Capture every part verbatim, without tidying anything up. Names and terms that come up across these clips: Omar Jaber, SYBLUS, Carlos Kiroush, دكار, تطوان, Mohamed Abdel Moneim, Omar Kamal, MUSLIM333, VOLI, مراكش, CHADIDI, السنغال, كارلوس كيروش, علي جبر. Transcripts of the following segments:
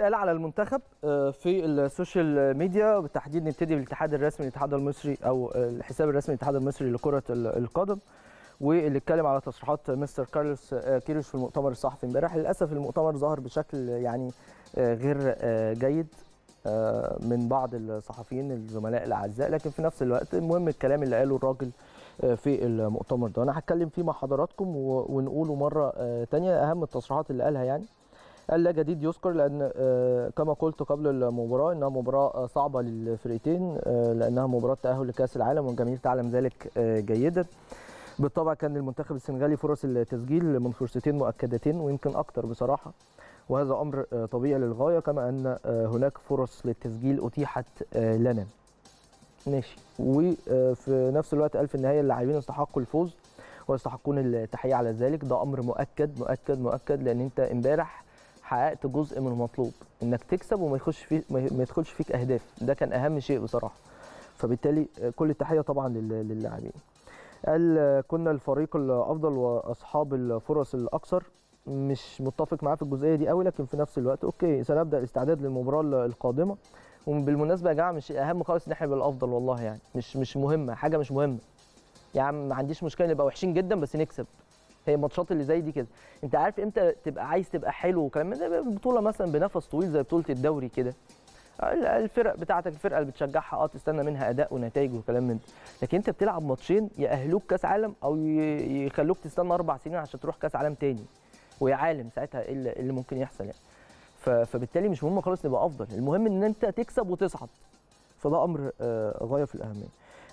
قال على المنتخب في السوشيال ميديا، بالتحديد نبتدي بالاتحاد الرسمي الاتحاد المصري او الحساب الرسمي الاتحاد المصري لكرة القدم، واللي اتكلم على تصريحات مستر كارلوس كيروش في المؤتمر الصحفي امبارح. للاسف المؤتمر ظهر بشكل يعني غير جيد من بعض الصحفيين الزملاء الاعزاء، لكن في نفس الوقت المهم الكلام اللي قاله الراجل في المؤتمر ده انا هتكلم فيه مع حضراتكم ونقوله مره ثانيه اهم التصريحات اللي قالها. يعني قال لا جديد يذكر، لأن كما قلت قبل المباراة إنها مباراة صعبة للفرقتين لأنها مباراة تأهل لكأس العالم والجميع تعلم ذلك جيدا. بالطبع كان للمنتخب السنغالي فرص التسجيل من فرصتين مؤكدتين ويمكن أكتر بصراحة، وهذا أمر طبيعي للغاية، كما أن هناك فرص للتسجيل أتيحت لنا. ماشي، وفي نفس الوقت قال في النهاية اللاعبين استحقوا الفوز ويستحقون التحية على ذلك. ده أمر مؤكد مؤكد مؤكد، لأن أنت امبارح حققت جزء من المطلوب انك تكسب وما يخش فيك ما يدخلش فيك اهداف، ده كان اهم شيء بصراحه. فبالتالي كل التحيه طبعا للاعبين. قال كنا الفريق الافضل واصحاب الفرص الاكثر، مش متفق معاه في الجزئيه دي قوي، لكن في نفس الوقت اوكي سنبدا الاستعداد للمباراه القادمه. وبالمناسبه يا جماعه مش اهم خالص ان احنا نبقى الافضل، والله يعني مش مش مهمه حاجه، مش مهمه يا عم، ما عنديش مشكله نبقى وحشين جدا بس نكسب. هي الماتشات اللي زي دي كده انت عارف امتى تبقى عايز تبقى حلو وكلام ده، بطوله مثلا بنفس طويل زي بطوله الدوري كده، الفرق بتاعتك الفرقه اللي بتشجعها اه تستنى منها اداء ونتائج وكلام من ده، لكن انت بتلعب ماتشين ياهلوك كاس عالم او يخلوك تستنى اربع سنين عشان تروح كاس عالم تاني، ويا عالم ساعتها ايه اللي ممكن يحصل يعني. فبالتالي مش مهم خالص نبقى افضل، المهم ان انت تكسب وتصعد، فده امر غايه في الاهميه.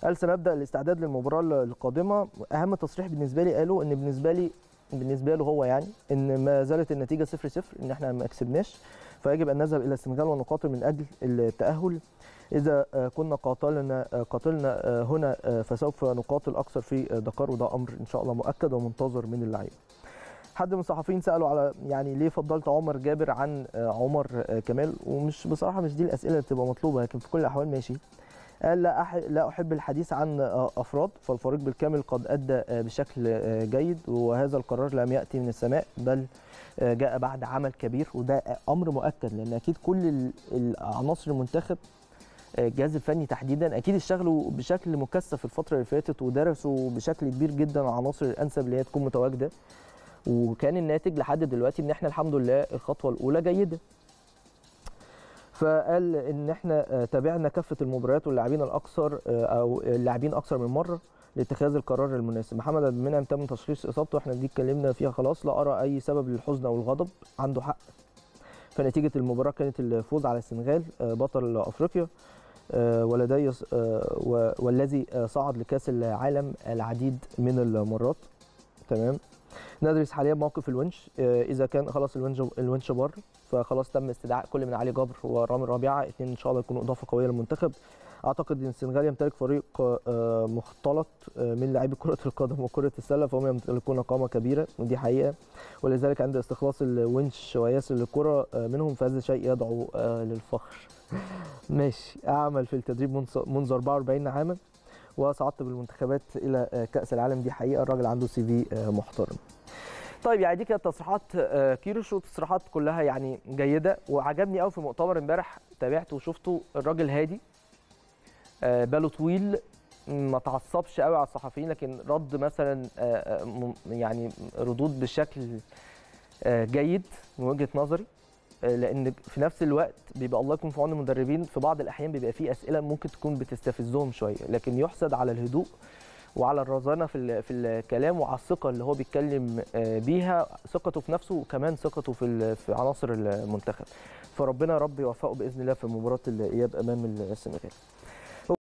قال سنبدا الاستعداد للمباراه القادمه. اهم تصريح بالنسبه لي قاله ان بالنسبه لي بالنسبه له هو يعني ان ما زالت النتيجه صفر صفر، ان احنا ما كسبناش، فيجب ان نذهب الى السنغال ونقاتل من اجل التاهل. اذا كنا قاتلنا قاتلنا هنا فسوف نقاتل اكثر في دكار، وده امر ان شاء الله مؤكد ومنتظر من اللعيبه. حد من الصحفيين سالوا على يعني ليه فضلت عمر جابر عن عمر كمال، ومش بصراحه مش دي الاسئله اللي بتبقى مطلوبه، لكن في كل الاحوال ماشي. قال لا أحب الحديث عن أفراد، فالفريق بالكامل قد أدى بشكل جيد، وهذا القرار لم يأتي من السماء بل جاء بعد عمل كبير، وده أمر مؤكد لأن أكيد كل العناصر المنتخب الجهاز الفني تحديدا أكيد اشتغلوا بشكل مكثف الفترة اللي فاتت، ودرسوا بشكل كبير جدا العناصر الأنسب اللي هي تكون متواجدة، وكان الناتج لحد دلوقتي إن احنا الحمد لله الخطوة الأولى جيدة. فقال ان احنا تابعنا كافه المباريات واللاعبين الاكثر او اللاعبين اكثر من مره لاتخاذ القرار المناسب. محمد عبد المنعم تم تشخيص اصابته، احنا دي اتكلمنا فيها خلاص، لا ارى اي سبب للحزن او الغضب، عنده حق. فنتيجه المباراه كانت الفوز على السنغال بطل افريقيا، ولدي والذي صعد لكاس العالم العديد من المرات. تمام، ندرس حاليا موقف الونش، اذا كان خلاص الونش الونش بار، فخلاص تم استدعاء كل من علي جبر ورامي ربيعه، اثنين ان شاء الله يكونوا اضافه قويه للمنتخب. اعتقد ان السنغال يمتلك فريق مختلط من لاعبي كره القدم وكره السله، فهم يمتلكون قامه كبيره ودي حقيقه، ولذلك عند استخلاص الونش وياسر الكره منهم فهذا شيء يدعو للفخر. ماشي، اعمل في التدريب منذ أربعة وأربعين عاما وصعدت بالمنتخبات الى كاس العالم، دي حقيقه، الراجل عنده سي في محترم. طيب يعني دي كانت تصريحات كيروش، وتصريحات كلها يعني جيده، وعجبني قوي في مؤتمر امبارح تابعته وشفته، الراجل هادي باله طويل، ما تعصبش قوي على الصحفيين، لكن رد مثلا يعني ردود بشكل جيد من وجهه نظري، لان في نفس الوقت بيبقى الله يكون في عون المدربين في بعض الاحيان بيبقى فيه اسئله ممكن تكون بتستفزهم شويه، لكن يحسد على الهدوء وعلى الرزانه في في الكلام وعلى الثقه اللي هو بيتكلم بيها، ثقته في نفسه وكمان ثقته في في عناصر المنتخب. فربنا يا رب يوفقه باذن الله في مباراه الاياب امام السنغال.